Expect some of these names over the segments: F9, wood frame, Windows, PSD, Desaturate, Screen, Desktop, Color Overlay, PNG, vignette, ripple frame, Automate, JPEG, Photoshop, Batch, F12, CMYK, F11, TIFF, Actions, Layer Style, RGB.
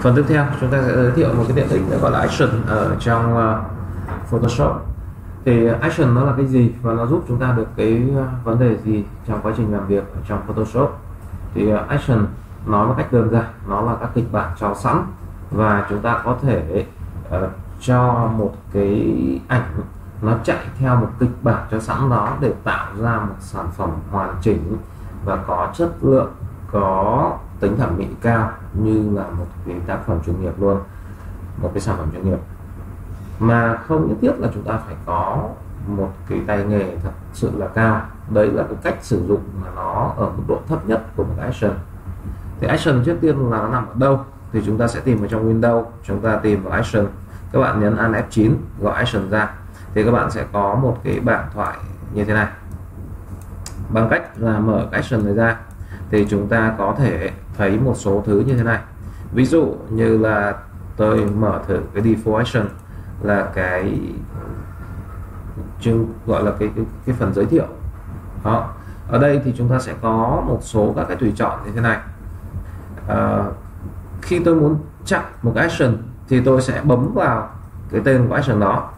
Phần tiếp theo chúng ta sẽ giới thiệu một cái tiện ích gọi là action ở trong Photoshop. Thì action nó là cái gì và nó giúp chúng ta được cái vấn đề gì trong quá trình làm việc ở trong Photoshop. Thì action nói một cách đơn giản, nó là các kịch bản cho sẵn và chúng ta có thể cho một cái ảnh nó chạy theo một kịch bản cho sẵn đó để tạo ra một sản phẩm hoàn chỉnh và có chất lượng, có tính thẩm mỹ cao như là một cái tác phẩm chuyên nghiệp luôn, một cái sản phẩm chuyên nghiệp. Mà không nhất thiết là chúng ta phải có một cái tay nghề thật sự là cao. Đấy là cái cách sử dụng mà nó ở mức độ thấp nhất của một action. Thì action trước tiên là nó nằm ở đâu? Thì chúng ta sẽ tìm vào trong Windows, chúng ta tìm vào action. Các bạn nhấn Alt F9 gọi action ra. Thì các bạn sẽ có một cái bảng thoại như thế này. Bằng cách là mở cái action này ra thì chúng ta có thể thấy một số thứ như thế này. Ví dụ như là tôi mở thử cái default action là cái gọi là cái phần giới thiệu đó. Ở đây thì chúng ta sẽ có một số các cái tùy chọn như thế này. Khi tôi muốn chặn một action thì tôi sẽ bấm vào cái tên của action đó.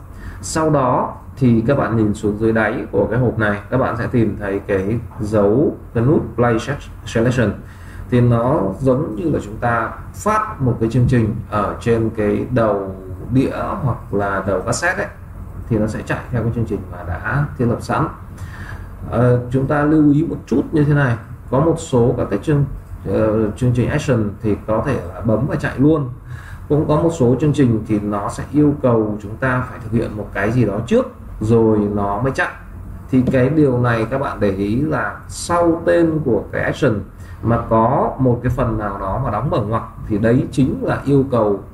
Sau đó thì các bạn nhìn xuống dưới đáy của cái hộp này, các bạn sẽ tìm thấy cái dấu, cái nút play selection. Thì nó giống như là chúng ta phát một cái chương trình ở trên cái đầu đĩa hoặc là đầu cassette ấy, thì nó sẽ chạy theo cái chương trình mà đã thiết lập sẵn. Chúng ta lưu ý một chút như thế này, có một số các cái chương trình action thì có thể là bấm và chạy luôn. Cũng có một số chương trình thì nó sẽ yêu cầu chúng ta phải thực hiện một cái gì đó trước rồi nó mới chạy. Thì cái điều này các bạn để ý là sau tên của cái action mà có một cái phần nào đó mà đóng mở ngoặc thì đấy chính là yêu cầu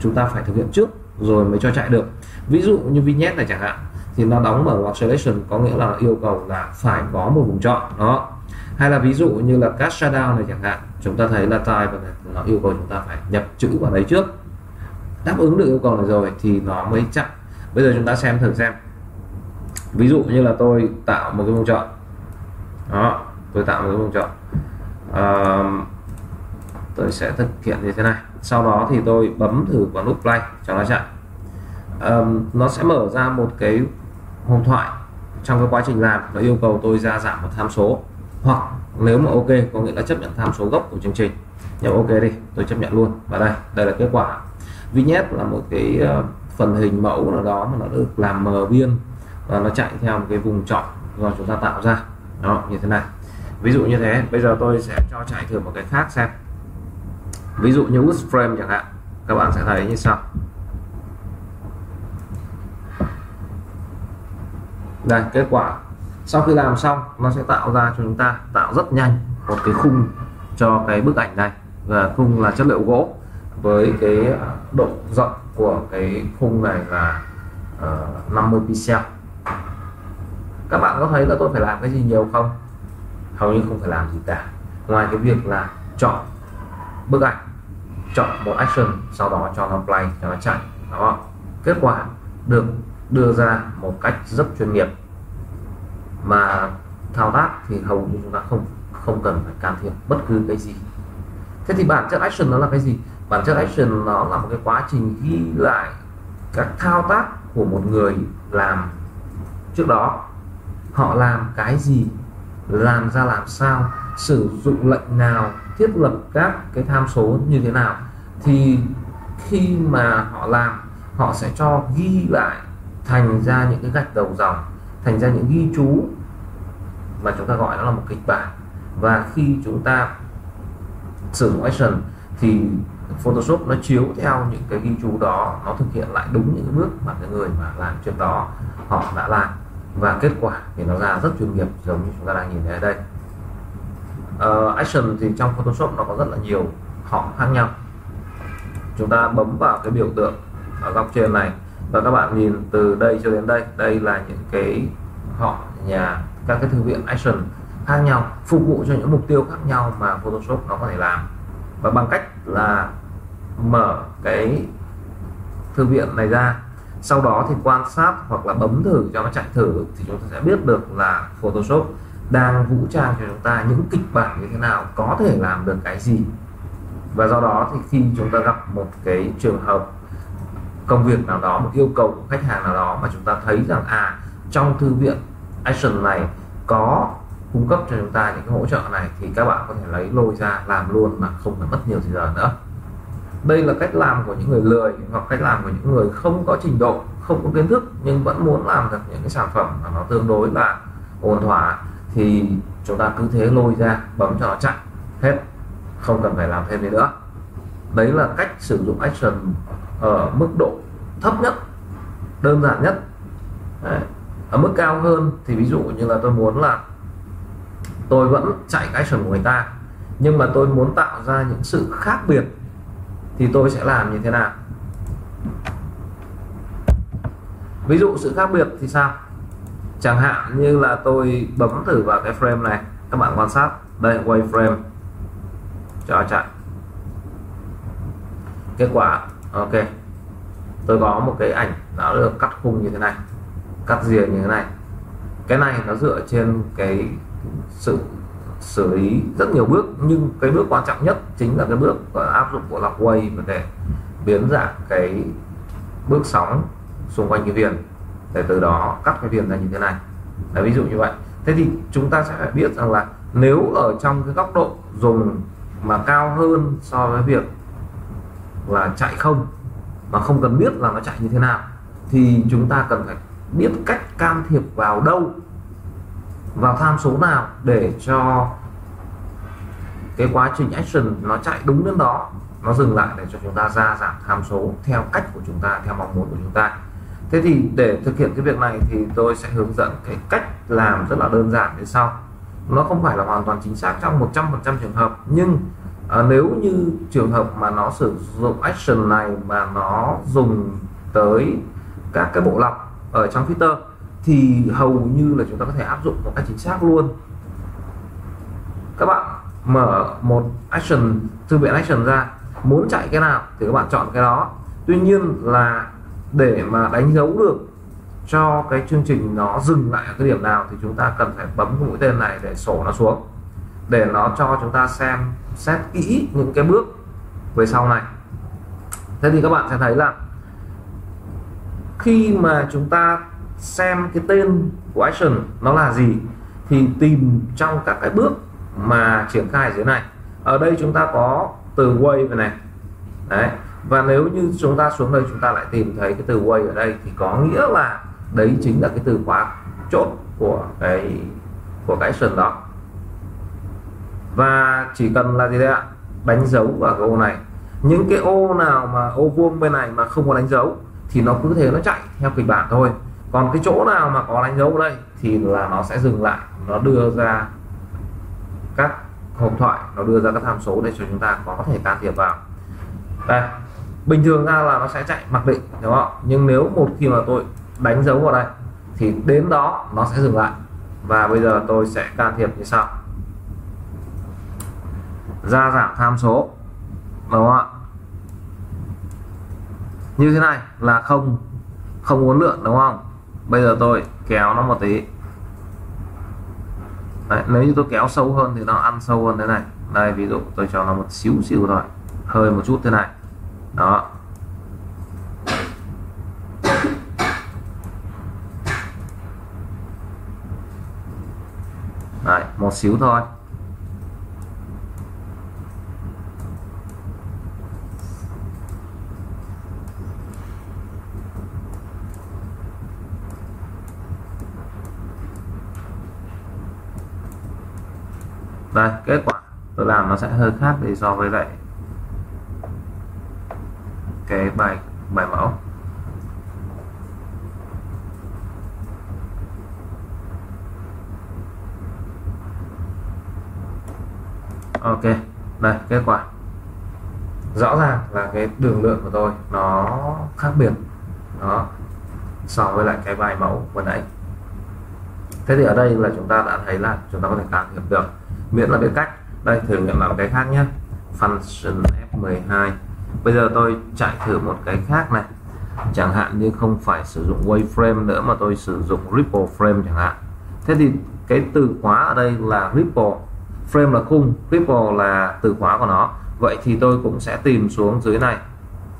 chúng ta phải thực hiện trước rồi mới cho chạy được. Ví dụ như vignette này chẳng hạn, thì nó đóng mở ngoặc selection có nghĩa là yêu cầu là phải có một vùng chọn đó. Hay là ví dụ như là cast shadow này chẳng hạn, chúng ta thấy là type nó yêu cầu chúng ta phải nhập chữ vào đấy trước. Đáp ứng được yêu cầu này rồi thì nó mới chặn. Bây giờ chúng ta xem thử xem. Ví dụ như là tôi tạo một cái vùng chọn đó, tôi tạo một cái vùng chọn, tôi sẽ thực hiện như thế này. Sau đó thì tôi bấm thử vào nút play cho nó chạy. Nó sẽ mở ra một cái hộp thoại. Trong cái quá trình làm nó yêu cầu tôi ra giảm một tham số, hoặc nếu mà ok có nghĩa là chấp nhận tham số gốc của chương trình. Nhớ ok đi, tôi chấp nhận luôn. Và đây là kết quả. Vignette là một cái phần hình mẫu nào đó mà nó được làm mờ biên và nó chạy theo một cái vùng chọn do chúng ta tạo ra đó, như thế này. Ví dụ như thế. Bây giờ tôi sẽ cho chạy thử một cái khác xem. Ví dụ như wood frame chẳng hạn, các bạn sẽ thấy như sau. Đây, kết quả sau khi làm xong nó sẽ tạo ra cho chúng ta, tạo rất nhanh một cái khung cho cái bức ảnh này, và khung là chất liệu gỗ với cái độ rộng của cái khung này là 50 pixel. Các bạn có thấy là tôi phải làm cái gì nhiều không? Hầu như không phải làm gì cả, ngoài cái việc là chọn bức ảnh, chọn một action, sau đó cho nó play, cho nó chạy đó. Kết quả được đưa ra một cách rất chuyên nghiệp, mà thao tác thì hầu như chúng ta không cần phải can thiệp bất cứ cái gì. Thế thì bản chất action nó là cái gì? Bản chất action nó là một cái quá trình ghi lại các thao tác của một người làm trước đó. Họ làm cái gì, làm ra làm sao, sử dụng lệnh nào, thiết lập các cái tham số như thế nào. Thì khi mà họ làm, họ sẽ cho ghi lại thành ra những cái gạch đầu dòng, thành ra những ghi chú mà chúng ta gọi nó là một kịch bản. Và khi chúng ta sử dụng action thì Photoshop nó chiếu theo những cái ghi chú đó, nó thực hiện lại đúng những bước mà cái người mà làm trước đó họ đã làm, và kết quả thì nó ra rất chuyên nghiệp giống như chúng ta đang nhìn thấy ở đây. Action thì trong Photoshop nó có rất là nhiều họng khác nhau. Chúng ta bấm vào cái biểu tượng ở góc trên này và các bạn nhìn từ đây cho đến đây, đây là những cái họ nhà, các cái thư viện action khác nhau, phục vụ cho những mục tiêu khác nhau mà Photoshop nó có thể làm. Và bằng cách là mở cái thư viện này ra, sau đó thì quan sát hoặc là bấm thử cho nó chạy thử, thì chúng ta sẽ biết được là Photoshop đang vũ trang cho chúng ta những kịch bản như thế nào, có thể làm được cái gì. Và do đó thì khi chúng ta gặp một cái trường hợp công việc nào đó, một yêu cầu của khách hàng nào đó mà chúng ta thấy rằng trong thư viện Action này có cung cấp cho chúng ta những cái hỗ trợ này, thì các bạn có thể lấy lôi ra làm luôn mà không phải mất nhiều thời giờ nữa. Đây là cách làm của những người lười hoặc cách làm của những người không có trình độ, không có kiến thức nhưng vẫn muốn làm được những cái sản phẩm mà nó tương đối là ổn thỏa, thì chúng ta cứ thế lôi ra bấm cho nó chặn hết, không cần phải làm thêm gì nữa. Đấy là cách sử dụng Action ở mức độ thấp nhất, đơn giản nhất. Đấy. Ở mức cao hơn thì ví dụ như là tôi muốn là tôi vẫn chạy cái Action của người ta nhưng mà tôi muốn tạo ra những sự khác biệt thì tôi sẽ làm như thế nào? Ví dụ sự khác biệt thì sao? Chẳng hạn như là tôi bấm thử vào cái frame này, các bạn quan sát, đây là wood frame, cho chạy. Kết quả ok, tôi có một cái ảnh đã được cắt khung như thế này, cắt rìa như thế này. Cái này nó dựa trên cái sự xử lý rất nhiều bước, nhưng cái bước quan trọng nhất chính là cái bước áp dụng của lọc quay để biến dạng cái bước sóng xung quanh cái viền, để từ đó cắt cái viền ra như thế này. Đấy, ví dụ như vậy. Thế thì chúng ta sẽ phải biết rằng là nếu ở trong cái góc độ dùng mà cao hơn so với việc là chạy không mà không cần biết là nó chạy như thế nào, thì chúng ta cần phải biết cách can thiệp vào đâu, vào tham số nào để cho cái quá trình Action nó chạy đúng đến đó, nó dừng lại để cho chúng ta ra giảm tham số theo cách của chúng ta, theo mong muốn của chúng ta. Thế thì để thực hiện cái việc này thì tôi sẽ hướng dẫn cái cách làm rất là đơn giản như sau. Nó không phải là hoàn toàn chính xác trong 100% trường hợp, nhưng nếu như trường hợp mà nó sử dụng Action này mà nó dùng tới các cái bộ lọc ở trong filter thì hầu như là chúng ta có thể áp dụng một cách chính xác luôn. Các bạn mở một Action, thư viện Action ra, muốn chạy cái nào thì các bạn chọn cái đó. Tuy nhiên là để mà đánh dấu được cho cái chương trình nó dừng lại ở cái điểm nào thì chúng ta cần phải bấm mũi tên này để sổ nó xuống, để nó cho chúng ta xem xét kỹ những cái bước về sau này. Thế thì các bạn sẽ thấy là khi mà chúng ta xem cái tên của Action nó là gì thì tìm trong các cái bước mà triển khai dưới này. Ở đây chúng ta có từ Wave về này. Đấy. Và nếu như chúng ta xuống đây chúng ta lại tìm thấy cái từ Wave ở đây thì có nghĩa là đấy chính là cái từ khóa chốt của cái Action đó. Và chỉ cần là gì đấy ạ? Đánh dấu vào cái ô này. Những cái ô nào mà ô vuông bên này mà không có đánh dấu thì nó cứ thế nó chạy theo kịch bản thôi. Còn cái chỗ nào mà có đánh dấu đây thì là nó sẽ dừng lại, nó đưa ra các hộp thoại, nó đưa ra các tham số để cho chúng ta có thể can thiệp vào. Đây, bình thường ra là nó sẽ chạy mặc định, đúng không? Nhưng nếu một khi mà tôi đánh dấu vào đây thì đến đó nó sẽ dừng lại. Và bây giờ tôi sẽ can thiệp như sau: gia giảm tham số, đúng không ạ? Như thế này là không uốn lượn, đúng không? Bây giờ tôi kéo nó một tí. Đấy, nếu như tôi kéo sâu hơn thì nó ăn sâu hơn thế này. Đây, ví dụ tôi cho nó một xíu thôi, hơi một chút thế này. Đó. Đấy, một xíu thôi. Đây, kết quả tôi làm nó sẽ hơi khác để so với lại cái bài mẫu. Ok, đây kết quả. Rõ ràng là cái đường lượn của tôi nó khác biệt đó so với lại cái bài mẫu vừa nãy. Thế thì ở đây là chúng ta đã thấy là chúng ta có thể can thiệp được, miễn là biết cách. Đây, thử nghiệm lại một cái khác nhé. Function F12. Bây giờ tôi chạy thử một cái khác này. Chẳng hạn như không phải sử dụng wave frame nữa mà tôi sử dụng ripple frame chẳng hạn. Thế thì cái từ khóa ở đây là ripple, frame là khung, ripple là từ khóa của nó. Vậy thì tôi cũng sẽ tìm xuống dưới này,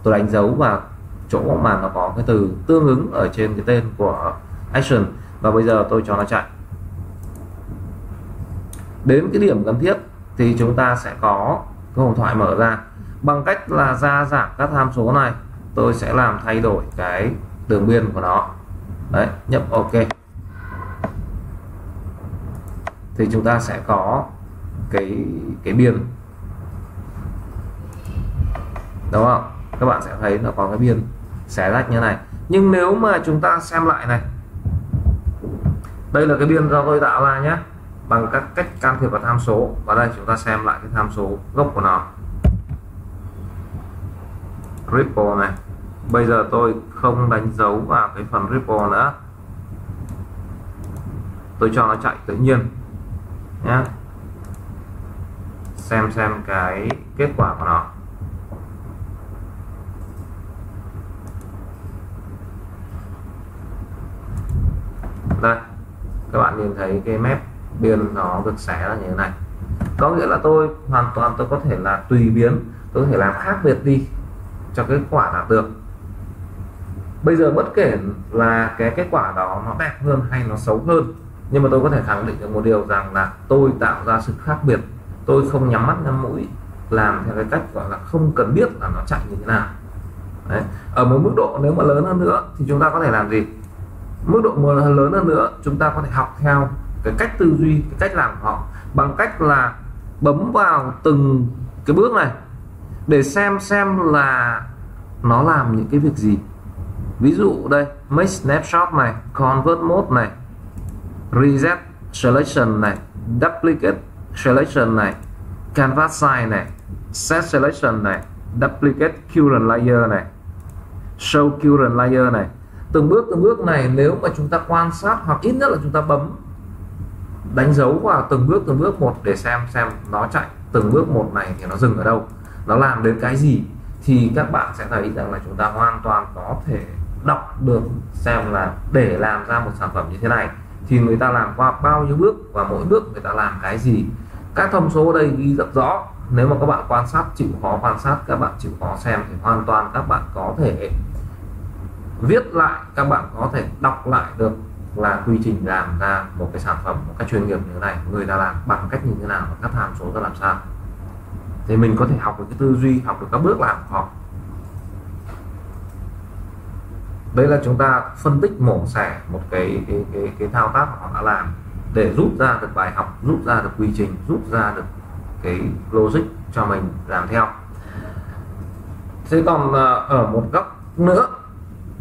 tôi đánh dấu vào chỗ mà nó có cái từ tương ứng ở trên cái tên của action, và bây giờ tôi cho nó chạy. Đến cái điểm cần thiết thì chúng ta sẽ có cái hộp thoại mở ra bằng cách là gia giảm các tham số này. Tôi sẽ làm thay đổi cái đường biên của nó đấy, nhấp OK thì chúng ta sẽ có cái biên, đúng không? Các bạn sẽ thấy nó có cái biên xé rách như này. Nhưng nếu mà chúng ta xem lại này, đây là cái biên do tôi tạo ra nhé, bằng các cách can thiệp vào tham số. Và đây chúng ta xem lại cái tham số gốc của nó, ripple này. Bây giờ tôi không đánh dấu vào cái phần ripple nữa, tôi cho nó chạy tự nhiên nhé, xem cái kết quả của nó. Đây, các bạn nhìn thấy cái mép biên nó được xé ra như thế này. Có nghĩa là tôi hoàn toàn tôi có thể là tùy biến, tôi có thể làm khác biệt đi cho kết quả đạt được. Bây giờ bất kể là cái kết quả đó nó đẹp hơn hay nó xấu hơn, nhưng mà tôi có thể khẳng định được một điều rằng là tôi tạo ra sự khác biệt. Tôi không nhắm mắt nhắm mũi làm theo cái cách gọi là không cần biết là nó chạy như thế nào đấy. Ở một mức độ nếu mà lớn hơn nữa thì chúng ta có thể làm gì? Mức độ lớn hơn nữa chúng ta có thể học theo cái cách tư duy, cái cách làm của họ, bằng cách là bấm vào từng cái bước này để xem là nó làm những cái việc gì. Ví dụ đây, make snapshot này, convert mode này, reset selection này, duplicate selection này, canvas size này, set selection này, duplicate current layer này, show current layer này. Từng bước này nếu mà chúng ta quan sát, hoặc ít nhất là chúng ta bấm đánh dấu vào từng bước một để xem nó chạy từng bước một này thì nó dừng ở đâu, nó làm đến cái gì, thì các bạn sẽ thấy rằng là chúng ta hoàn toàn có thể đọc được xem là để làm ra một sản phẩm như thế này thì người ta làm qua bao nhiêu bước và mỗi bước người ta làm cái gì. Các thông số ở đây ghi rất rõ. Nếu mà các bạn quan sát, chịu khó quan sát, các bạn chịu khó xem thì hoàn toàn các bạn có thể viết lại, các bạn có thể đọc lại được là quy trình làm ra một cái sản phẩm một cách chuyên nghiệp như thế này, người ta làm bằng cách như thế nào và các hàm số ra làm sao, thì mình có thể học được cái tư duy, học được các bước làm của họ. Đấy là chúng ta phân tích mổ xẻ một cái thao tác họ đã làm để rút ra được bài học, rút ra được quy trình, rút ra được cái logic cho mình làm theo. Thế còn ở một góc nữa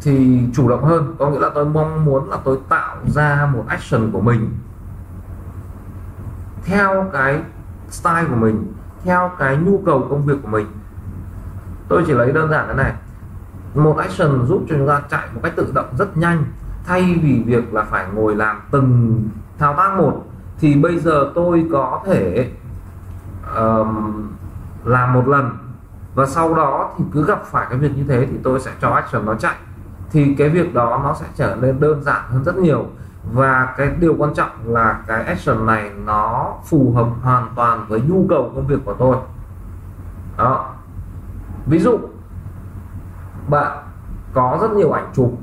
thì chủ động hơn, có nghĩa là tôi mong muốn là tôi tạo ra một action của mình theo cái style của mình, theo cái nhu cầu công việc của mình. Tôi chỉ lấy đơn giản thế này, một action giúp cho chúng ta chạy một cách tự động rất nhanh, thay vì việc là phải ngồi làm từng thao tác một, thì bây giờ tôi có thể làm một lần và sau đó thì cứ gặp phải cái việc như thế thì tôi sẽ cho action nó chạy, thì cái việc đó nó sẽ trở nên đơn giản hơn rất nhiều. Và cái điều quan trọng là cái action này nó phù hợp hoàn toàn với nhu cầu công việc của tôi đó. Ví dụ bạn có rất nhiều ảnh chụp,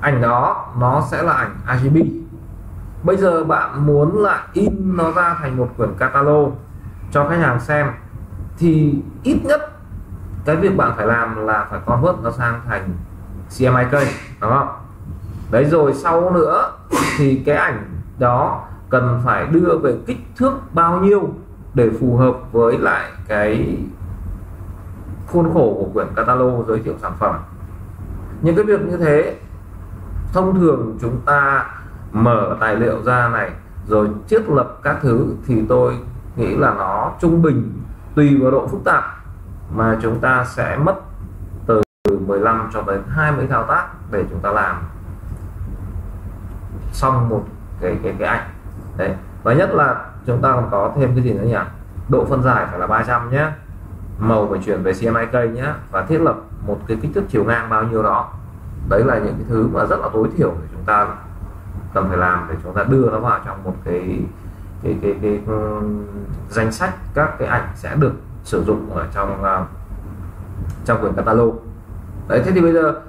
ảnh đó nó sẽ là ảnh RGB, bây giờ bạn muốn là in nó ra thành một quyển catalog cho khách hàng xem, thì ít nhất cái việc bạn phải làm là phải convert nó sang thành CMYK, đúng không? Đấy, rồi sau nữa thì cái ảnh đó cần phải đưa về kích thước bao nhiêu để phù hợp với lại cái khuôn khổ của quyển catalog giới thiệu sản phẩm. Những cái việc như thế thông thường chúng ta mở tài liệu ra này rồi thiết lập các thứ, thì tôi nghĩ là nó trung bình tùy vào độ phức tạp mà chúng ta sẽ mất từ 15 cho đến 20 thao tác để chúng ta làm xong một cái ảnh đấy. Và nhất là chúng ta còn có thêm cái gì nữa nhỉ, độ phân giải phải là 300 nhé, màu phải chuyển về CMYK nhé, và thiết lập một cái kích thước chiều ngang bao nhiêu đó. Đấy là những cái thứ mà rất là tối thiểu để chúng ta cần phải làm để chúng ta đưa nó vào trong một cái danh sách các cái ảnh sẽ được sử dụng ở trong quyển catalog. Đấy, thế thì bây giờ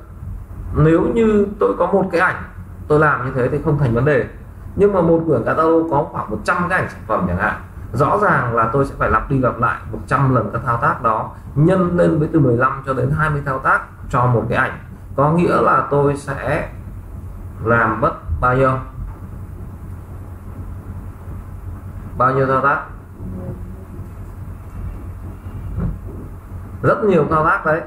nếu như tôi có một cái ảnh tôi làm như thế thì không thành vấn đề, nhưng mà một quyển catalog có khoảng 100 cái ảnh sản phẩm chẳng hạn, rõ ràng là tôi sẽ phải lặp đi lặp lại 100 lần các thao tác đó, nhân lên với từ 15 cho đến 20 thao tác cho một cái ảnh. Có nghĩa là tôi sẽ làm mất bao nhiêu thao tác, rất nhiều thao tác đấy,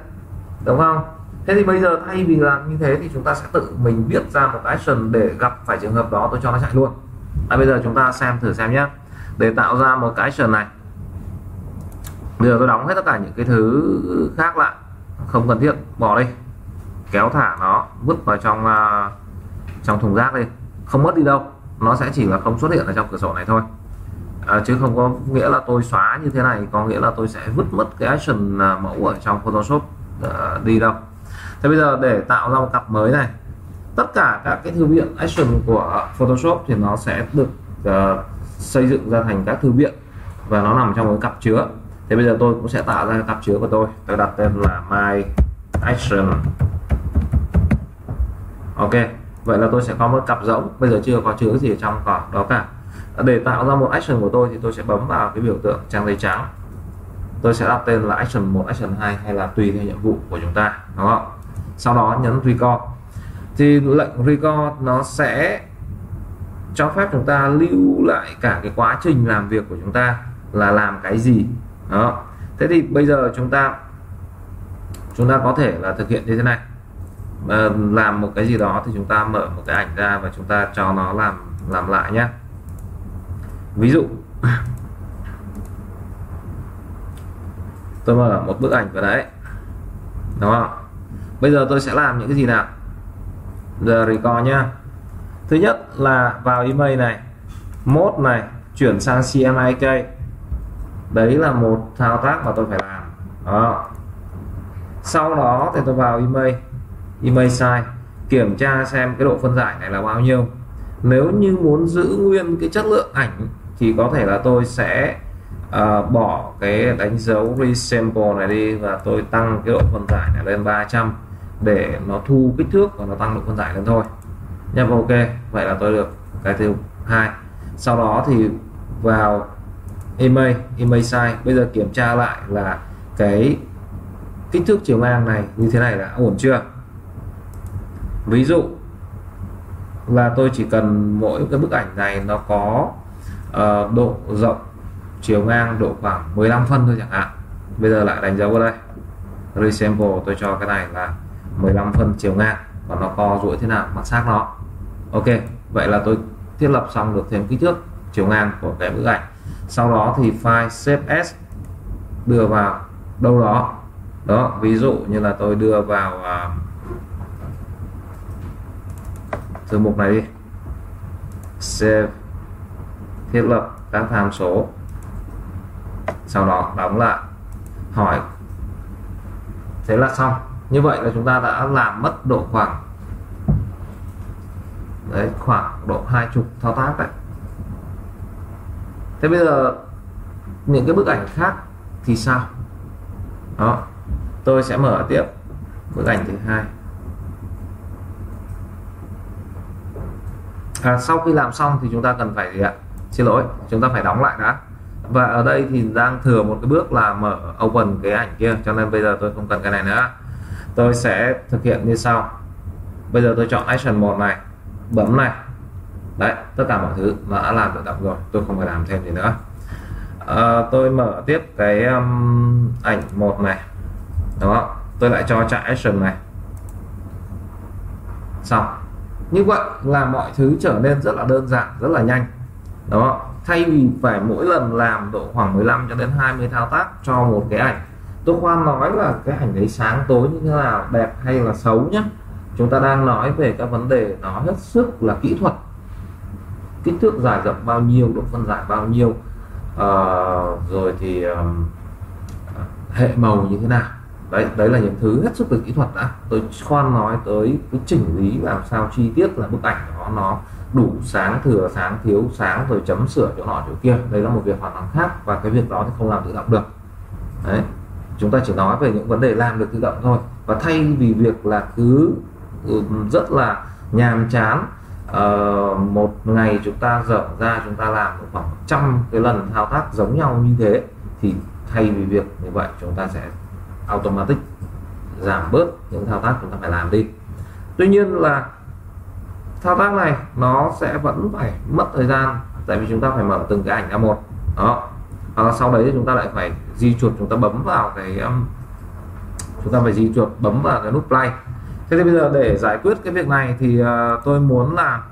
đúng không? Thế thì bây giờ thay vì làm như thế thì chúng ta sẽ tự mình viết ra một action để gặp phải trường hợp đó tôi cho nó chạy luôn. Bây giờ chúng ta xem thử xem nhé. Để tạo ra một cái action này, bây giờ tôi đóng hết tất cả những cái thứ khác lại, không cần thiết, bỏ đi, kéo thả nó, vứt vào trong thùng rác đi, không mất đi đâu, nó sẽ chỉ là không xuất hiện ở trong cửa sổ này thôi. Chứ không có nghĩa là tôi xóa như thế này có nghĩa là tôi sẽ vứt mất cái action mẫu ở trong Photoshop đi đâu. Thế bây giờ để tạo ra một cặp mới này, tất cả các cái thư viện action của Photoshop thì nó sẽ được xây dựng ra thành các thư viện và nó nằm trong một cặp chứa. Thế bây giờ tôi cũng sẽ tạo ra cặp chứa của tôi. Tôi đặt tên là My Action. Ok, vậy là tôi sẽ có một cặp rỗng, bây giờ chưa có chứa gì ở trong đó cả. Để tạo ra một action của tôi thì tôi sẽ bấm vào cái biểu tượng trang giấy trắng. Tôi sẽ đặt tên là action 1, action 2 hay là tùy theo nhiệm vụ của chúng ta, đúng không? Sau đó nhấn record. Thì lệnh record nó sẽ cho phép chúng ta lưu lại cả cái quá trình làm việc của chúng ta là làm cái gì. Đó. Thế thì bây giờ chúng ta có thể là thực hiện như thế này. Làm một cái gì đó thì chúng ta mở một cái ảnh ra và chúng ta cho nó làm lại nhé. Ví dụ tôi mở một bức ảnh vào đấy, đúng không? Bây giờ tôi sẽ làm những cái gì nào? Giờ record nhá. Thứ nhất là vào email này, mode này, chuyển sang CMYK. Đấy là một thao tác mà tôi phải làm. Đó. Sau đó thì tôi vào email size, kiểm tra xem cái độ phân giải này là bao nhiêu. Nếu như muốn giữ nguyên cái chất lượng ảnh thì có thể là tôi sẽ bỏ cái đánh dấu resample này đi và tôi tăng cái độ phân giải này lên 300 để nó thu kích thước và nó tăng độ phân giải lên thôi. Nhập ok, vậy là tôi được cái thứ hai. Sau đó thì vào email size, bây giờ kiểm tra lại là cái kích thước chiều ngang này như thế này là ổn chưa. Ví dụ là tôi chỉ cần mỗi cái bức ảnh này nó có độ rộng chiều ngang độ khoảng 15 phân thôi chẳng hạn. Bây giờ lại đánh dấu vào đây, resample, tôi cho cái này là 15 phân chiều ngang và nó co duỗi thế nào mặt xác nó. Ok, vậy là tôi thiết lập xong được thêm kích thước chiều ngang của cái bức ảnh. Sau đó thì file save as đưa vào đâu đó. Đó, ví dụ như là tôi đưa vào từ mục này đi, save, thiết lập các tham số, sau đó đóng lại, hỏi, thế là xong. Như vậy là chúng ta đã làm mất độ khoảng đấy, khoảng độ 20 thao tác đấy. Thế bây giờ những cái bức ảnh khác thì sao? Đó, tôi sẽ mở tiếp bức ảnh thứ hai. Sau khi làm xong thì chúng ta cần phải gì ạ? Xin lỗi, chúng ta phải đóng lại đã. Và ở đây thì đang thừa một cái bước là mở open cái ảnh kia, cho nên bây giờ tôi không cần cái này nữa. Tôi sẽ thực hiện như sau. Bây giờ tôi chọn action 1 này, bấm này. Đấy, tất cả mọi thứ nó đã làm tự động rồi, tôi không phải làm thêm gì nữa. Tôi mở tiếp cái ảnh 1 này. Đó, tôi lại cho chạy action này. Xong. Như vậy là mọi thứ trở nên rất là đơn giản, rất là nhanh. Đó, thay vì phải mỗi lần làm độ khoảng 15 cho đến 20 thao tác cho một cái ảnh. Tôi khoan nói là cái ảnh đấy sáng tối như thế nào, đẹp hay là xấu nhé. Chúng ta đang nói về các vấn đề nó hết sức là kỹ thuật. Kích thước dài rộng bao nhiêu, độ phân giải bao nhiêu, rồi thì hệ màu như thế nào. Đấy là những thứ hết sức là kỹ thuật đã. Tôi khoan nói tới cái chỉnh lý làm sao chi tiết là bức ảnh đó nó đủ sáng, thừa sáng, thiếu sáng, rồi chấm sửa chỗ nọ chỗ kia. Đây là một việc hoàn toàn khác, và cái việc đó thì không làm tự động được. Đấy, chúng ta chỉ nói về những vấn đề làm được tự động thôi. Và thay vì việc là cứ rất là nhàm chán, một ngày chúng ta dở ra chúng ta làm khoảng 100 cái lần thao tác giống nhau như thế, thì thay vì việc như vậy chúng ta sẽ automatic giảm bớt những thao tác chúng ta phải làm đi. Tuy nhiên là thao tác này nó sẽ vẫn phải mất thời gian, tại vì chúng ta phải mở từng cái ảnh ra một đó, hoặc là sau đấy chúng ta lại phải di chuột, chúng ta bấm vào cái nút play. Thế thì bây giờ để giải quyết cái việc này thì tôi muốn là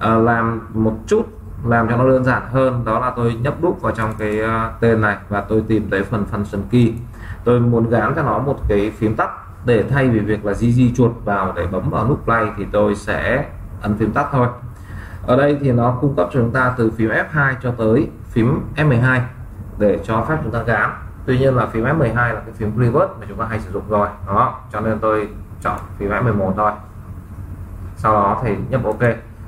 làm một chút, làm cho nó đơn giản hơn, đó là tôi nhấp đúp vào trong cái tên này và tôi tìm tới phần function key. Tôi muốn gắn cho nó một cái phím tắt, để thay vì việc là di chuột vào để bấm vào nút play thì tôi sẽ ấn phím tắt thôi. Ở đây thì nó cung cấp cho chúng ta từ phím F2 cho tới phím F12 để cho phép chúng ta gắn. Tuy nhiên là phím F12 là cái phím reverse mà chúng ta hay sử dụng rồi đó, cho nên tôi chọn phím F11 thôi, sau đó thì nhấp OK.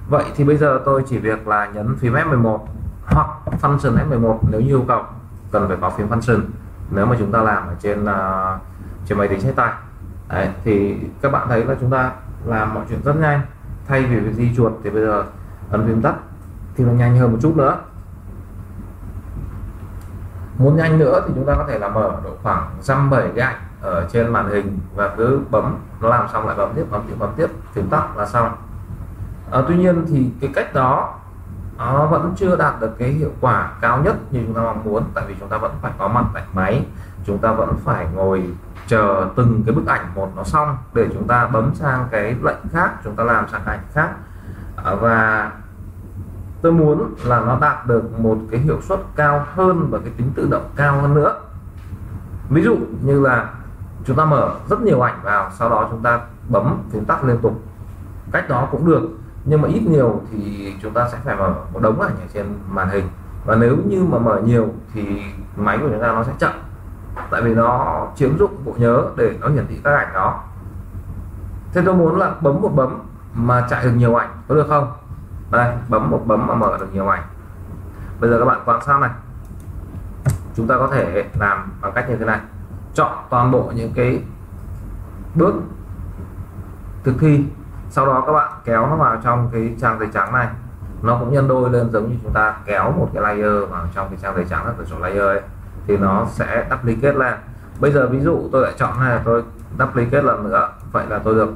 Vậy thì bây giờ tôi chỉ việc là nhấn phím F11 hoặc function F11 nếu như yêu cầu cần phải có phím function, nếu mà chúng ta làm ở trên máy tính sách tay. Đấy, thì các bạn thấy là chúng ta làm mọi chuyện rất nhanh. Thay vì việc di chuột thì bây giờ ấn phím tắt thì nó nhanh hơn một chút nữa. Muốn nhanh nữa thì chúng ta có thể là mở độ khoảng 170 cái ảnh ở trên màn hình và cứ bấm, nó làm xong lại bấm tiếp, phím tắt là xong. Tuy nhiên thì cái cách đó nó vẫn chưa đạt được cái hiệu quả cao nhất như chúng ta mong muốn, tại vì chúng ta vẫn phải có mặt tại máy, chúng ta vẫn phải ngồi chờ từng cái bức ảnh một nó xong để chúng ta bấm sang cái lệnh khác, chúng ta làm sang cái ảnh khác. Và tôi muốn là nó đạt được một cái hiệu suất cao hơn và cái tính tự động cao hơn nữa. Ví dụ như là chúng ta mở rất nhiều ảnh vào, sau đó chúng ta bấm phím tắt liên tục, cách đó cũng được, nhưng mà ít nhiều thì chúng ta sẽ phải mở một đống ảnh ở trên màn hình, và nếu như mà mở nhiều thì máy của chúng ta nó sẽ chậm, tại vì nó chiếm dụng bộ nhớ để nó hiển thị các ảnh đó. Thế tôi muốn là bấm một bấm mà chạy được nhiều ảnh, có được không? Đây, bấm một bấm mà mở được nhiều ảnh. Bây giờ các bạn quan sát này, chúng ta có thể làm bằng cách như thế này: chọn toàn bộ những cái bước thực thi, sau đó các bạn kéo nó vào trong cái trang giấy trắng này, nó cũng nhân đôi lên giống như chúng ta kéo một cái layer vào trong cái trang giấy trắng ở chỗ layer ấy, thì nó sẽ duplicate lên. Bây giờ ví dụ tôi lại chọn này, tôi duplicate lần nữa, vậy là tôi được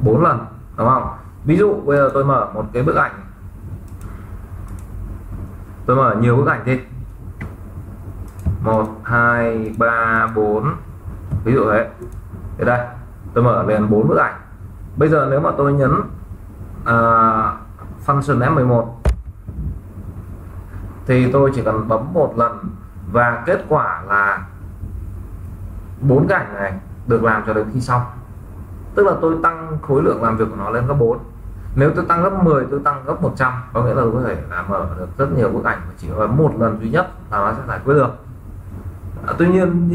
4 lần, đúng không? Ví dụ bây giờ tôi mở một cái bức ảnh, tôi mở nhiều bức ảnh đi, 1, 2, 3, 4, ví dụ thế. Thế đây tôi mở liền 4 bức ảnh. Bây giờ nếu mà tôi nhấn function F11 thì tôi chỉ cần bấm một lần và kết quả là 4 cái ảnh này được làm cho đến khi xong, tức là tôi tăng khối lượng làm việc của nó lên gấp 4. Nếu tôi tăng gấp 10, tôi tăng gấp 100, có nghĩa là tôi có thể là mở được rất nhiều bức ảnh và chỉ bấm một lần duy nhất là nó sẽ giải quyết được. Tuy nhiên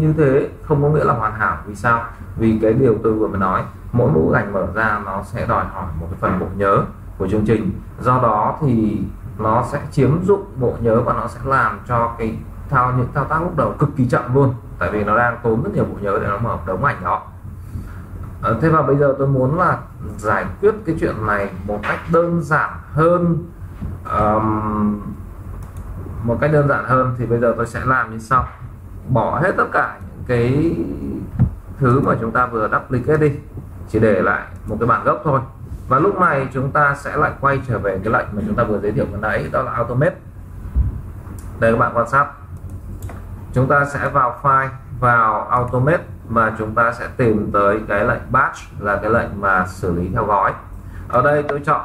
như thế không có nghĩa là hoàn hảo. Vì sao? Vì cái điều tôi vừa mới nói, mỗi bức ảnh mở ra nó sẽ đòi hỏi một cái phần bộ nhớ của chương trình, do đó thì nó sẽ chiếm dụng bộ nhớ và nó sẽ làm cho cái những thao tác lúc đầu cực kỳ chậm luôn, tại vì nó đang tốn rất nhiều bộ nhớ để nó mở đống ảnh đó. Thế và bây giờ tôi muốn là giải quyết cái chuyện này một cách đơn giản hơn. Thì bây giờ tôi sẽ làm như sau: bỏ hết tất cả những cái thứ mà chúng ta vừa duplicate đi, chỉ để lại một cái bản gốc thôi. Và lúc này chúng ta sẽ lại quay trở về cái lệnh mà chúng ta vừa giới thiệu vừa nãy, đó là Automate. Đây, các bạn quan sát, chúng ta sẽ vào file, vào Automate, và chúng ta sẽ tìm tới cái lệnh Batch, là cái lệnh mà xử lý theo gói. Ở đây tôi chọn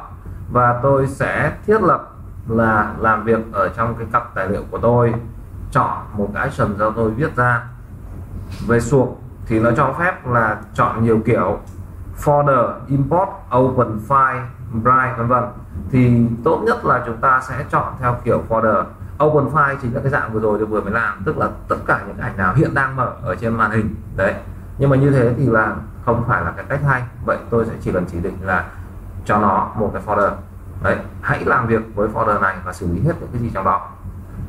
và tôi sẽ thiết lập là làm việc ở trong cái cặp tài liệu của tôi, chọn một cái action do tôi viết ra. Về suộc thì nó cho phép là chọn nhiều kiểu: folder, import, open file, browse, vân vân. Thì tốt nhất là chúng ta sẽ chọn theo kiểu folder. Open file chính là cái dạng vừa rồi tôi vừa mới làm, tức là tất cả những ảnh nào hiện đang mở ở trên màn hình đấy. Nhưng mà như thế thì là không phải là cái cách hay. Vậy tôi sẽ chỉ cần chỉ định là cho nó một cái folder đấy, hãy làm việc với folder này và xử lý hết những cái gì trong đó.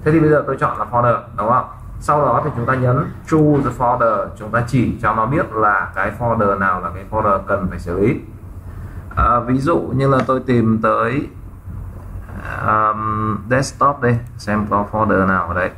Thế thì bây giờ tôi chọn là folder, đúng không? Sau đó thì chúng ta nhấn choose the folder, chúng ta chỉ cho nó biết là cái folder nào là cái folder cần phải xử lý. Ví dụ như là tôi tìm tới desktop đây, xem có folder nào ở đấy.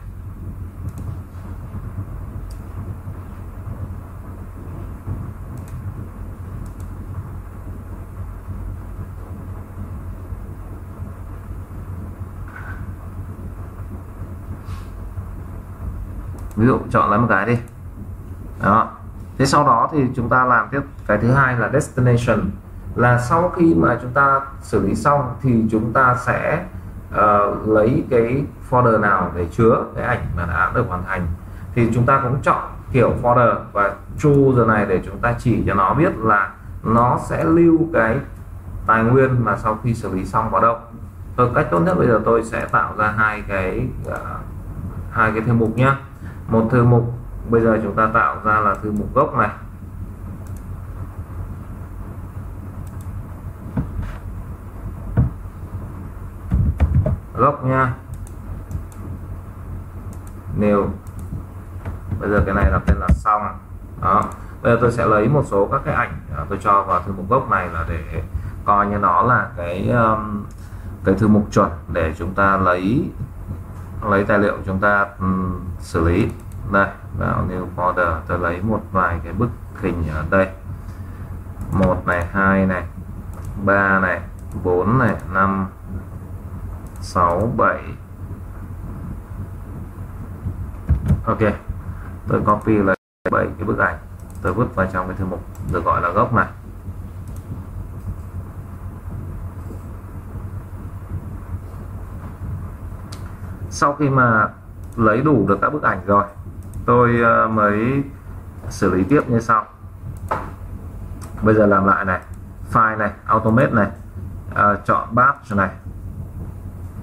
Ví dụ chọn lấy một cái đi. Đó. Thế sau đó thì chúng ta làm tiếp cái thứ hai là destination, là sau khi mà chúng ta xử lý xong thì chúng ta sẽ lấy cái folder nào để chứa cái ảnh mà đã được hoàn thành. Thì chúng ta cũng chọn kiểu folder và choose giờ này để chúng ta chỉ cho nó biết là nó sẽ lưu cái tài nguyên mà sau khi xử lý xong vào đâu. Rồi cách tốt nhất bây giờ tôi sẽ tạo ra hai cái thư mục nhé. Một thư mục bây giờ chúng ta tạo ra là thư mục gốc này, gốc nha, new. Bây giờ cái này đặt tên là xong. Đó. Bây giờ tôi sẽ lấy một số các cái ảnh tôi cho vào thư mục gốc này là để coi như nó là cái thư mục chuẩn để chúng ta lấy tài liệu chúng ta xử lý. Đây, vào new folder tôi lấy một vài cái bức hình ở đây, 1 này, 2 này, 3 này, 4 này, 5 6, 7. Ok, tôi copy là 7 cái bức ảnh, tôi vứt vào trong cái thư mục được gọi là gốc này. Sau khi mà lấy đủ được các bức ảnh rồi, tôi mới xử lý tiếp như sau. Bây giờ làm lại này, file này, automate này, chọn batch này.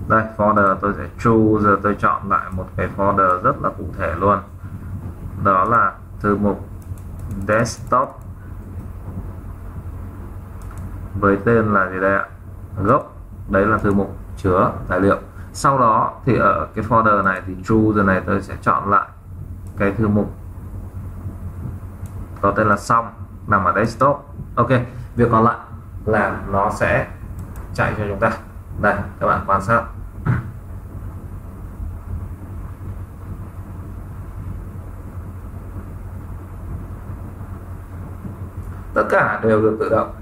Đây, folder tôi sẽ choose, giờ tôi chọn lại một cái folder rất là cụ thể luôn. Đó là thư mục desktop với tên là gì đây ạ? Gốc. Đấy là thư mục chứa tài liệu. Sau đó thì ở cái folder này thì choose giờ này tôi sẽ chọn lại cái thư mục có tên là xong, nằm ở desktop. Ok, việc còn lại là nó sẽ chạy cho chúng ta. Đây, các bạn quan sát. Tất cả đều được tự động.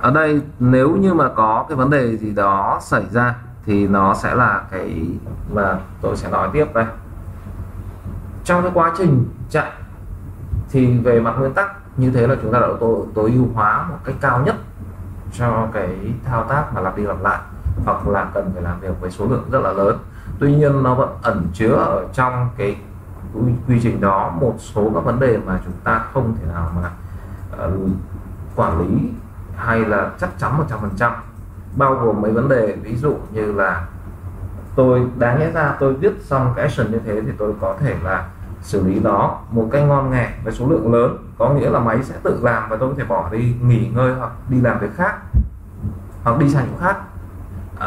Ở đây nếu như mà có cái vấn đề gì đó xảy ra thì nó sẽ là cái mà tôi sẽ nói tiếp đây. Trong cái quá trình chạy thì về mặt nguyên tắc như thế là chúng ta đã tối ưu hóa một cách cao nhất cho cái thao tác mà lặp đi lặp lại hoặc là cần phải làm việc với số lượng rất là lớn. Tuy nhiên nó vẫn ẩn chứa ở trong cái quy trình đó một số các vấn đề mà chúng ta không thể nào mà quản lý hay là chắc chắn 100%, bao gồm mấy vấn đề ví dụ như là tôi đáng nhẽ ra tôi viết xong cái action như thế thì tôi có thể là xử lý nó một cách ngon nghẻ với số lượng lớn, có nghĩa là máy sẽ tự làm và tôi có thể bỏ đi nghỉ ngơi hoặc đi làm việc khác hoặc đi sang chỗ khác.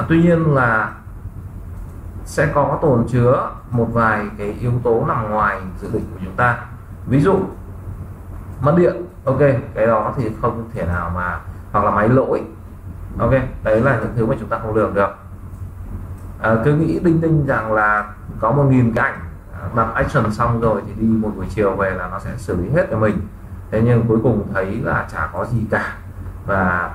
Tuy nhiên là sẽ có tồn chứa một vài cái yếu tố nằm ngoài dự định của chúng ta, ví dụ mất điện, ok, cái đó thì không thể nào mà, hoặc là máy lỗi, ok, đấy là những thứ mà chúng ta không lường được. Cứ nghĩ đinh đinh rằng là có 1000 cái ảnh đặt action xong rồi thì đi một buổi chiều về là nó sẽ xử lý hết cho mình. Thế nhưng cuối cùng thấy là chả có gì cả và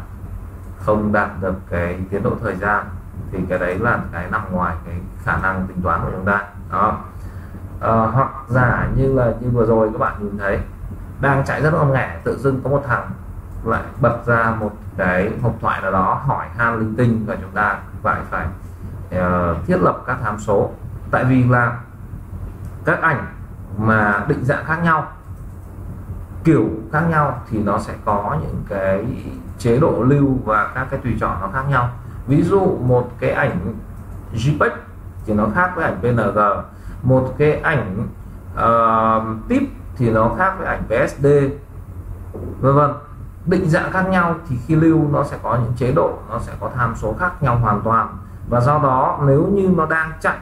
không đạt được cái tiến độ thời gian, thì cái đấy là cái nằm ngoài cái khả năng tính toán của chúng ta. Đó. Hoặc giả như là như vừa rồi các bạn nhìn thấy đang chạy rất ngon nghẻ, tự dưng có một thằng lại bật ra một cái hộp thoại nào đó hỏi han linh tinh và chúng ta phải thiết lập các hàm số, tại vì là các ảnh mà định dạng khác nhau kiểu khác nhau thì nó sẽ có những cái chế độ lưu và các cái tùy chọn nó khác nhau. Ví dụ một cái ảnh JPEG thì nó khác với ảnh PNG, một cái ảnh TIFF thì nó khác với ảnh PSD, vân vân. Định dạng khác nhau thì khi lưu nó sẽ có những chế độ, nó sẽ có tham số khác nhau hoàn toàn, và do đó nếu như nó đang chạy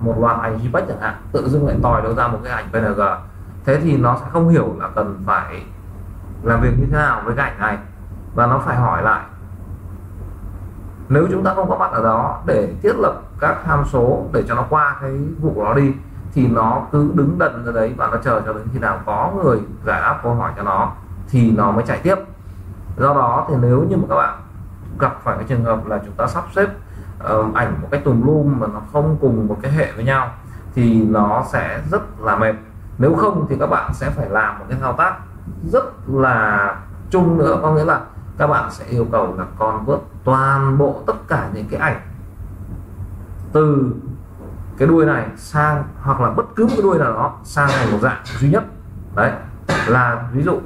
một loạt ảnh JPEG chẳng hạn, tự dưng lại tòi đâu ra một cái ảnh PNG, thế thì nó sẽ không hiểu là cần phải làm việc như thế nào với cái ảnh này, và nó phải hỏi lại. Nếu chúng ta không có mặt ở đó để thiết lập các tham số để cho nó qua cái vụ đó đi, thì nó cứ đứng đần ra đấy và nó chờ cho đến khi nào có người giải đáp câu hỏi cho nó thì nó mới chạy tiếp. Do đó thì nếu như mà các bạn gặp phải cái trường hợp là chúng ta sắp xếp ảnh một cách tùm lum mà nó không cùng một cái hệ với nhau thì nó sẽ rất là mệt. Nếu không thì các bạn sẽ phải làm một cái thao tác rất là chung nữa, có nghĩa là các bạn sẽ yêu cầu là convert toàn bộ tất cả những cái ảnh từ cái đuôi này sang, hoặc là bất cứ một cái đuôi nào đó sang thành một dạng duy nhất. Đấy là ví dụ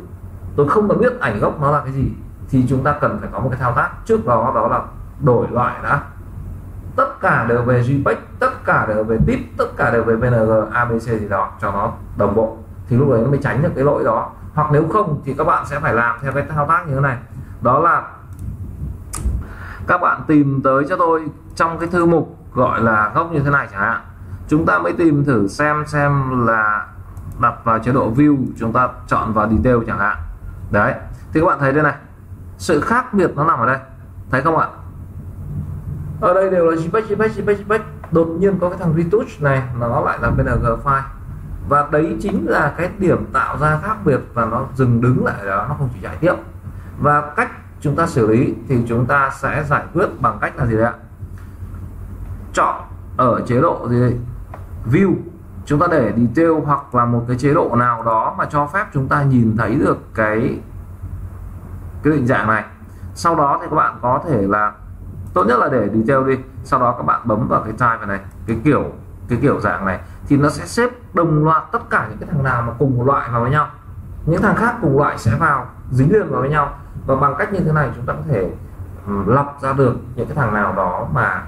tôi không cần biết ảnh gốc nó là cái gì thì chúng ta cần phải có một cái thao tác trước đó, đó là đổi loại đã, tất cả đều về JPEG, tất cả đều về TIFF, tất cả đều về PNG, ABC gì đó cho nó đồng bộ, thì lúc đấy nó mới tránh được cái lỗi đó. Hoặc nếu không thì các bạn sẽ phải làm theo cái thao tác như thế này, đó là các bạn tìm tới cho tôi trong cái thư mục gọi là góc như thế này chẳng hạn, chúng ta mới tìm thử xem là đặt vào chế độ view, chúng ta chọn vào detail chẳng hạn. Đấy thì các bạn thấy đây này, sự khác biệt nó nằm ở đây, thấy không ạ? Ở đây đều là JPEG, đột nhiên có cái thằng retouch này nó lại là PNG file, và đấy chính là cái điểm tạo ra khác biệt, và nó dừng đứng lại đó, nó không chỉ giải tiếp. Và cách chúng ta xử lý thì chúng ta sẽ giải quyết bằng cách là gì đấy ạ? Chọn ở chế độ gì đây? View, chúng ta để detail hoặc là một cái chế độ nào đó mà cho phép chúng ta nhìn thấy được cái định dạng này. Sau đó thì các bạn có thể là tốt nhất là để detail đi, sau đó các bạn bấm vào cái type này, cái kiểu dạng này thì nó sẽ xếp đồng loạt tất cả những cái thằng nào mà cùng một loại vào với nhau, những thằng khác cùng loại sẽ vào dính liền vào với nhau. Và bằng cách như thế này chúng ta có thể lọc ra được những cái thằng nào đó mà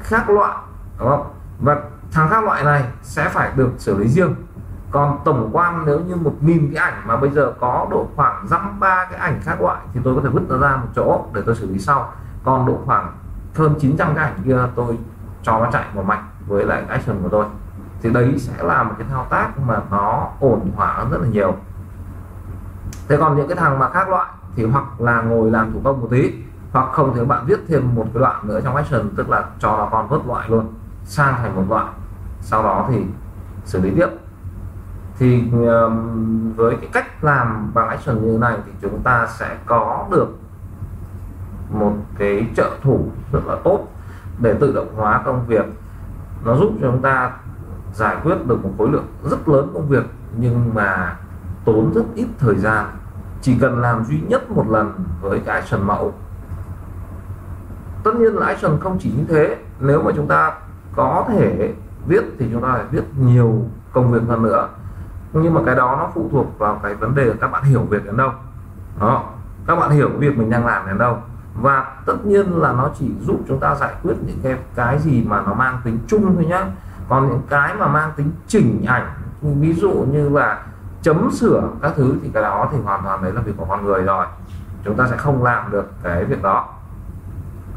khác loại, đúng không? Và thằng khác loại này sẽ phải được xử lý riêng. Còn tổng quan nếu như 1000 cái ảnh mà bây giờ có độ khoảng 3 cái ảnh khác loại thì tôi có thể vứt nó ra một chỗ để tôi xử lý sau. Còn độ khoảng hơn 900 cái ảnh kia tôi cho nó chạy một mạch với lại action của tôi. Thì đấy sẽ là một cái thao tác mà nó ổn thỏa rất là nhiều. Thế còn những cái thằng mà khác loại thì hoặc là ngồi làm thủ công một tí, hoặc không thì các bạn viết thêm một cái đoạn nữa trong action, tức là cho nó convert loại luôn sang thành một loại, sau đó thì xử lý tiếp. Thì với cái cách làm bằng action như thế này thì chúng ta sẽ có được một cái trợ thủ rất là tốt để tự động hóa công việc. Nó giúp cho chúng ta giải quyết được một khối lượng rất lớn công việc nhưng mà tốn rất ít thời gian, chỉ cần làm duy nhất một lần với cái action mẫu. Tất nhiên là action không chỉ như thế, nếu mà chúng ta có thể viết thì chúng ta phải viết nhiều công việc hơn nữa, nhưng mà cái đó nó phụ thuộc vào cái vấn đề các bạn hiểu việc đến đâu đó, các bạn hiểu việc mình đang làm đến đâu. Và tất nhiên là nó chỉ giúp chúng ta giải quyết những cái gì mà nó mang tính chung thôi nhá. Còn những cái mà mang tính chỉnh ảnh, ví dụ như là chấm sửa các thứ, thì cái đó thì hoàn toàn đấy là việc của con người rồi, chúng ta sẽ không làm được cái việc đó.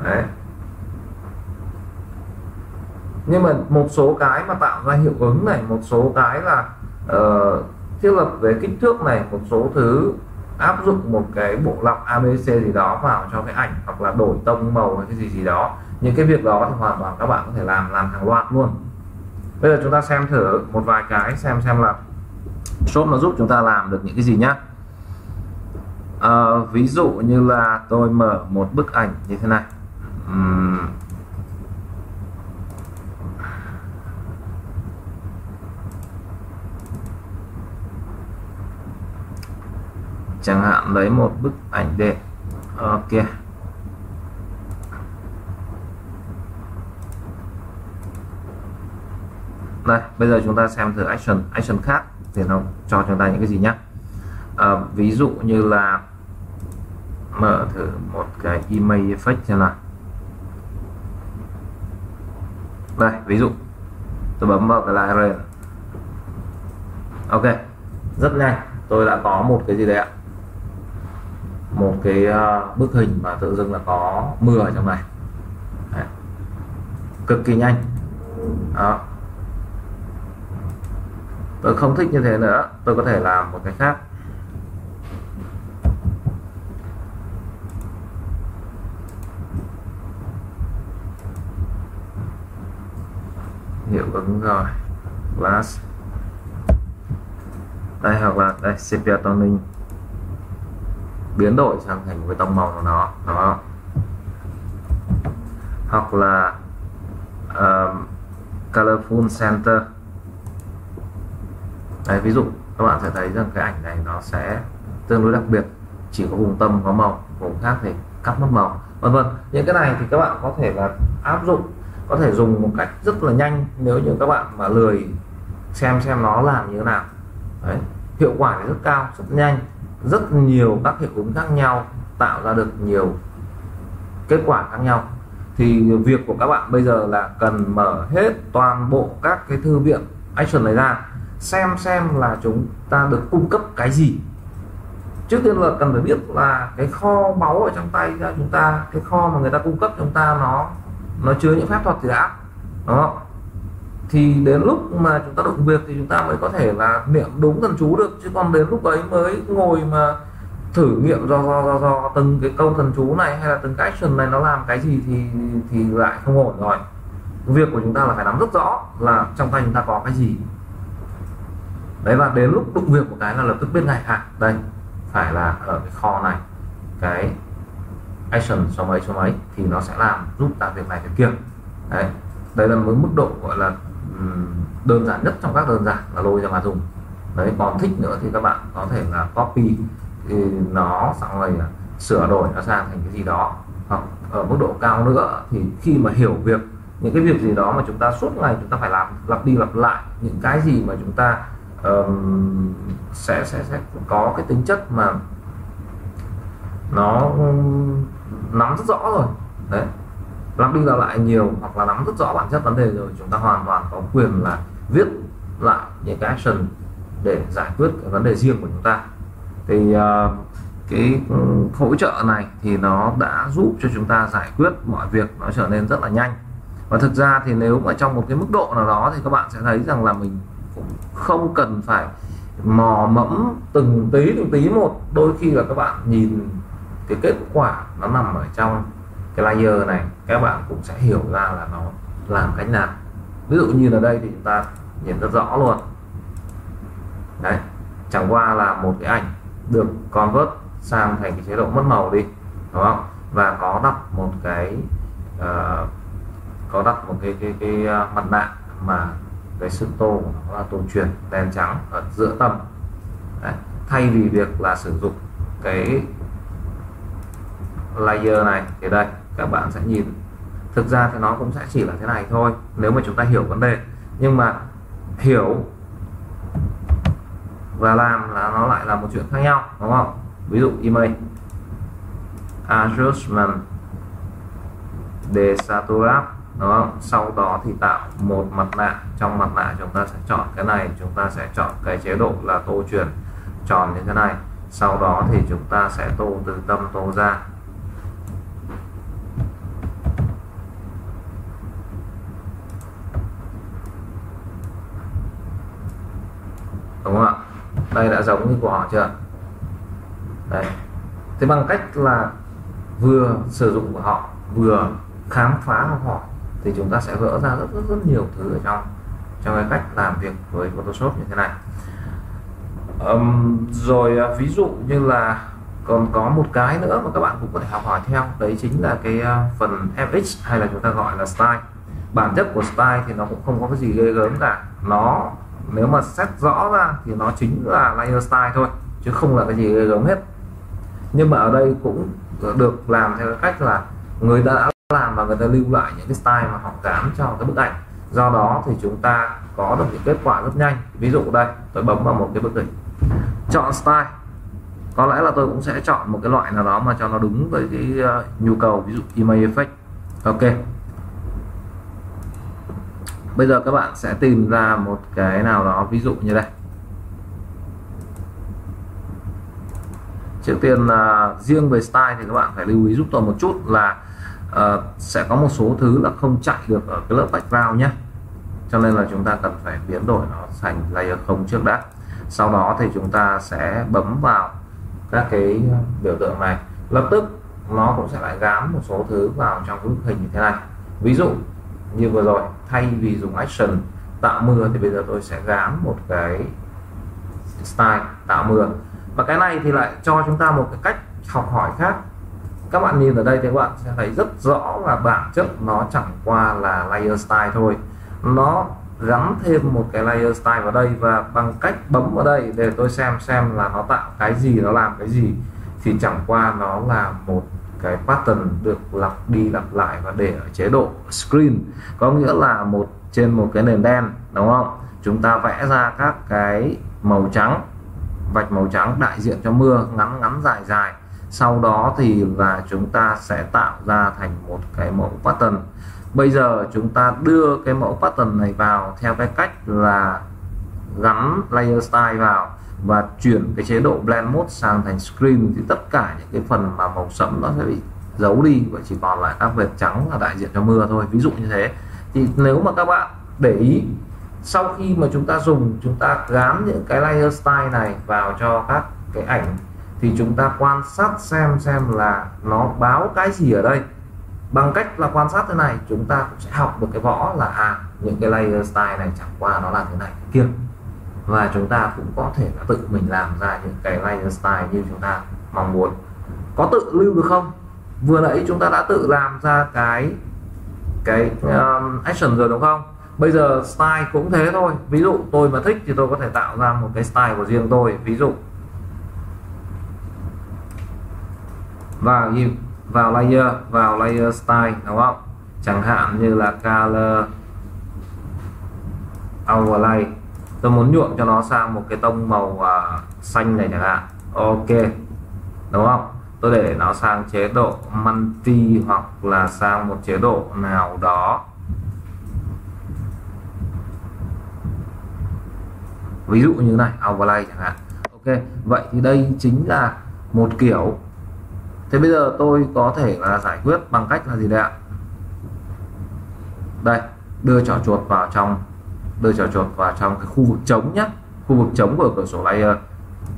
Đấy. Nhưng mà một số cái mà tạo ra hiệu ứng này, một số cái là thiết lập về kích thước này, một số thứ áp dụng một cái bộ lọc ABC gì đó vào cho cái ảnh, hoặc là đổi tông màu hay cái gì đó, những cái việc đó thì hoàn toàn các bạn có thể làm hàng loạt luôn. Bây giờ chúng ta xem thử một vài cái xem là shop nó giúp chúng ta làm được những cái gì nhá. Ví dụ như là tôi mở một bức ảnh như thế này. Chẳng hạn lấy một bức ảnh đẹp. Ok. Đây, bây giờ chúng ta xem thử action khác. thì nó cho chúng ta những cái gì nhé. Ví dụ như là mở thử một cái image effect xem nào. Đây, ví dụ tôi bấm vào cái layer. Ok, rất nhanh tôi đã có một cái gì đấy ạ, một cái bức hình mà tự dưng là có mưa ở trong này đấy. Cực kỳ nhanh đó. Tôi không thích như thế nữa, tôi có thể làm một cái khác. Hiệu ứng rồi glass đây, hoặc là đây sepia toning, biến đổi sang thành một cái tông màu của nó đó, hoặc là colorful center. Đấy, ví dụ các bạn sẽ thấy rằng cái ảnh này nó sẽ tương đối đặc biệt, chỉ có vùng tâm có màu, vùng khác thì cắt mất màu, vân vân. Những cái này thì các bạn có thể là áp dụng, có thể dùng một cách rất là nhanh nếu như các bạn mà lười xem nó làm như thế nào. Đấy, hiệu quả rất cao, rất nhanh, rất nhiều các hiệu ứng khác nhau, tạo ra được nhiều kết quả khác nhau. Thì việc của các bạn bây giờ là cần mở hết toàn bộ các cái thư viện action này ra, xem là chúng ta được cung cấp cái gì. Trước tiên là cần phải biết là cái kho báu ở trong tay ra chúng ta, cái kho mà người ta cung cấp chúng ta nó chứa những phép thuật gì đã đó. Thì đến lúc mà chúng ta động việc thì chúng ta mới có thể là niệm đúng thần chú được, chứ còn đến lúc ấy mới ngồi mà thử nghiệm do từng cái câu thần chú này hay là từng cái action này nó làm cái gì thì lại không ổn rồi. Việc của chúng ta là phải nắm rất rõ là trong tay chúng ta có cái gì đấy, và đến lúc đụng việc một cái là lập tức biết ngay đây phải là ở cái kho này cái action số mấy thì nó sẽ làm giúp ta việc này việc kia. Đấy, đây là mức độ gọi là đơn giản nhất trong các đơn giản là lôi ra mà dùng. Đấy, còn thích nữa thì các bạn có thể là copy thì nó xong rồi sửa đổi nó sang thành cái gì đó. Hoặc ở mức độ cao nữa thì khi mà hiểu việc những cái việc gì đó mà chúng ta suốt ngày chúng ta phải làm lặp đi lặp lại những cái gì mà chúng ta sẽ có cái tính chất mà nó nắm rất rõ rồi đấy, lặp đi lặp lại nhiều hoặc là nắm rất rõ bản chất vấn đề rồi, chúng ta hoàn toàn có quyền là viết lại những cái action để giải quyết cái vấn đề riêng của chúng ta. Thì cái hỗ trợ này thì nó đã giúp cho chúng ta giải quyết mọi việc, nó trở nên rất là nhanh. Và thực ra thì nếu mà trong một cái mức độ nào đó thì các bạn sẽ thấy rằng là mình cũng không cần phải mò mẫm từng tí một. Đôi khi là các bạn nhìn cái kết quả nó nằm ở trong cái layer này, các bạn cũng sẽ hiểu ra là nó làm cách nào. Ví dụ như là đây thì chúng ta nhìn rất rõ luôn đấy, chẳng qua là một cái ảnh được convert sang thành cái chế độ mất màu đi, đúng không? Và có đặt một cái mặt nạ mà cái sức tô của nó là tô truyền đen trắng ở giữa tâm đấy. Thay vì việc là sử dụng cái layer này thì đây các bạn sẽ nhìn thực ra thì nó cũng sẽ chỉ là thế này thôi nếu mà chúng ta hiểu vấn đề, nhưng mà hiểu và làm là nó lại là một chuyện khác nhau, đúng không? Ví dụ image adjustment Desaturate, đúng không? Sau đó thì tạo một mặt nạ, trong mặt nạ chúng ta sẽ chọn cái này, chúng ta sẽ chọn cái chế độ là tô chuyển tròn như thế này, sau đó thì chúng ta sẽ tô từ tâm tô ra. Đúng không ạ? Đây đã giống như của họ chưa? Đấy. Thế bằng cách là vừa sử dụng của họ, vừa khám phá học hỏi thì chúng ta sẽ gỡ ra rất nhiều thứ ở trong cái cách làm việc với Photoshop như thế này. Rồi ví dụ như là còn có một cái nữa mà các bạn cũng có thể học hỏi theo, đấy chính là cái phần FX hay là chúng ta gọi là style. Bản chất của style thì nó cũng không có cái gì ghê gớm cả, nó nếu mà xét rõ ra thì nó chính là layer style thôi chứ không là cái gì ghê gớm hết. Nhưng mà ở đây cũng được làm theo cái cách là người ta đã làm và người ta lưu lại những cái style mà họ gắn cho cái bức ảnh, Do đó thì chúng ta có được những kết quả rất nhanh. Ví dụ đây, tôi bấm vào một cái bức hình, chọn style. Có lẽ là tôi cũng sẽ chọn một cái loại nào đó mà cho nó đúng với cái nhu cầu, ví dụ image effect. Ok. Bây giờ các bạn sẽ tìm ra một cái nào đó, ví dụ như đây. Trước tiên là riêng về style thì các bạn phải lưu ý giúp tôi một chút là sẽ có một số thứ là không chạy được ở cái lớp background nhé. Cho nên là chúng ta cần phải biến đổi nó thành layer 0 trước đã. Sau đó thì chúng ta sẽ bấm vào các cái biểu tượng này. Lập tức nó cũng sẽ lại gám một số thứ vào trong cái bức hình như thế này. Ví dụ như vừa rồi, thay vì dùng action tạo mưa thì bây giờ tôi sẽ gám một cái style tạo mưa. Và cái này thì lại cho chúng ta một cái cách học hỏi khác. Các bạn nhìn ở đây thì các bạn sẽ thấy rất rõ là bản chất nó chẳng qua là layer style thôi. Nó gắn thêm một cái layer style vào đây, và bằng cách bấm vào đây để tôi xem là nó tạo cái gì, nó làm cái gì, thì chẳng qua nó là một cái pattern được lặp đi lặp lại và để ở chế độ screen, có nghĩa là một trên một cái nền đen, đúng không? Chúng ta vẽ ra các cái màu trắng, vạch màu trắng đại diện cho mưa, ngắn ngắn dài dài. Sau đó thì là chúng ta sẽ tạo ra thành một cái mẫu pattern. Bây giờ chúng ta đưa cái mẫu pattern này vào theo cái cách là gắn layer style vào và chuyển cái chế độ blend mode sang thành screen, thì tất cả những cái phần mà màu sẫm nó sẽ bị giấu đi và chỉ còn lại các vệt trắng là đại diện cho mưa thôi, ví dụ như thế. Thì nếu mà các bạn để ý, sau khi mà chúng ta dùng, chúng ta gắn những cái layer style này vào cho các cái ảnh, thì chúng ta quan sát xem là nó báo cái gì ở đây. Bằng cách là quan sát thế này, chúng ta cũng sẽ học được cái võ là những cái layer style này chẳng qua nó là thế này thế kia, và chúng ta cũng có thể là tự mình làm ra những cái layer style như chúng ta mong muốn. Có tự lưu được không? Vừa nãy chúng ta đã tự làm ra cái action rồi, đúng không? Bây giờ style cũng thế thôi. Ví dụ tôi mà thích thì tôi có thể tạo ra một cái style của riêng tôi, ví dụ, và vào layer style, đúng không? Chẳng hạn như là Color Overlay, tôi muốn nhuộm cho nó sang một cái tông màu xanh này chẳng hạn, ok, đúng không? Tôi để nó sang chế độ multi hoặc là sang một chế độ nào đó, ví dụ như này, overlay chẳng hạn. Ok, vậy thì đây chính là một kiểu. Thế bây giờ tôi có thể là giải quyết bằng cách là gì đây ạ? Đây, đưa trỏ chuột vào trong cái khu vực trống nhé, khu vực trống của cửa sổ layer,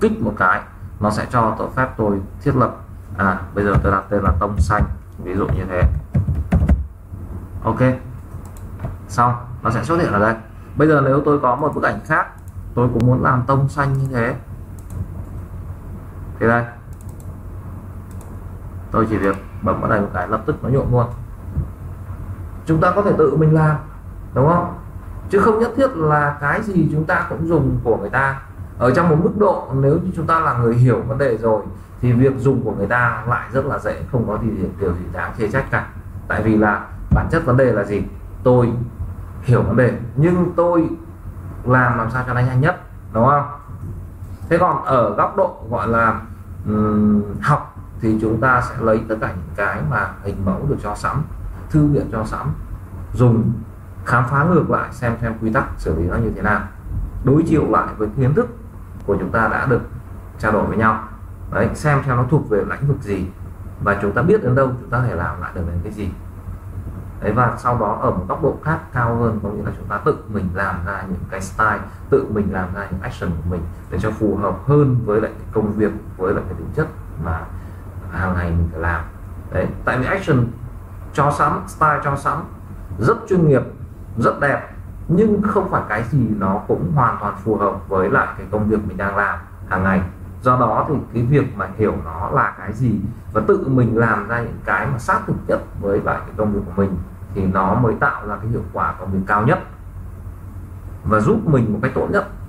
kích một cái, nó sẽ cho tôi phép tôi thiết lập. Bây giờ tôi đặt tên là tông xanh, ví dụ như thế. Ok, xong, nó sẽ xuất hiện ở đây. Bây giờ nếu tôi có một bức ảnh khác, tôi cũng muốn làm tông xanh như thế, thì đây, tôi chỉ việc bấm vào đây một cái, lập tức nó nhuộm luôn. Chúng ta có thể tự mình làm, đúng không? Chứ không nhất thiết là cái gì chúng ta cũng dùng của người ta. Ở trong một mức độ, nếu như chúng ta là người hiểu vấn đề rồi thì việc dùng của người ta lại rất là dễ, không có gì điều gì đáng chê trách cả. Tại vì là bản chất vấn đề là gì? Tôi hiểu vấn đề nhưng tôi làm sao cho nó nhanh nhất, đúng không? Thế còn ở góc độ gọi là học thì chúng ta sẽ lấy tất cả những cái mà hình mẫu được cho sẵn, thư viện cho sẵn, dùng khám phá ngược lại xem quy tắc xử lý nó như thế nào, đối chiếu lại với kiến thức của chúng ta đã được trao đổi với nhau đấy, xem nó thuộc về lĩnh vực gì và chúng ta biết đến đâu, chúng ta có thể làm lại được đến cái gì đấy. Và sau đó ở một góc độ khác cao hơn, có nghĩa là chúng ta tự mình làm ra những cái style, tự mình làm ra những action của mình để cho phù hợp hơn với lại cái công việc, với lại cái tính chất mà hàng ngày mình phải làm đấy. Tại vì action cho sẵn, style cho sẵn, rất chuyên nghiệp, rất đẹp, nhưng không phải cái gì nó cũng hoàn toàn phù hợp với lại cái công việc mình đang làm hàng ngày. Do đó thì cái việc mà hiểu nó là cái gì và tự mình làm ra những cái mà sát thực nhất với lại cái công việc của mình thì nó mới tạo ra cái hiệu quả công việc cao nhất và giúp mình một cách tốt nhất